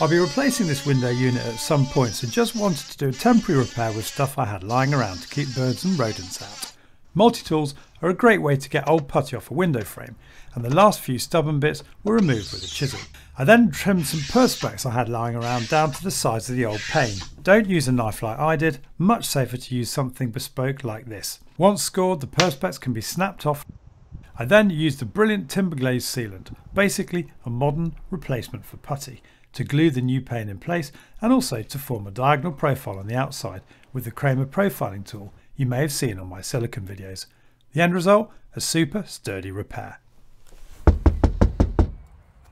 I'll be replacing this window unit at some point, so just wanted to do a temporary repair with stuff I had lying around to keep birds and rodents out. Multi-tools are a great way to get old putty off a window frame, and the last few stubborn bits were removed with a chisel. I then trimmed some perspex I had lying around down to the size of the old pane. Don't use a knife like I did, much safer to use something bespoke like this. Once scored, the perspex can be snapped off. I then used the brilliant Timbaglaze sealant, basically a modern replacement for putty, to glue the new pane in place and also to form a diagonal profile on the outside with the Cramer profiling tool you may have seen on my silicone videos. The end result, a super sturdy repair.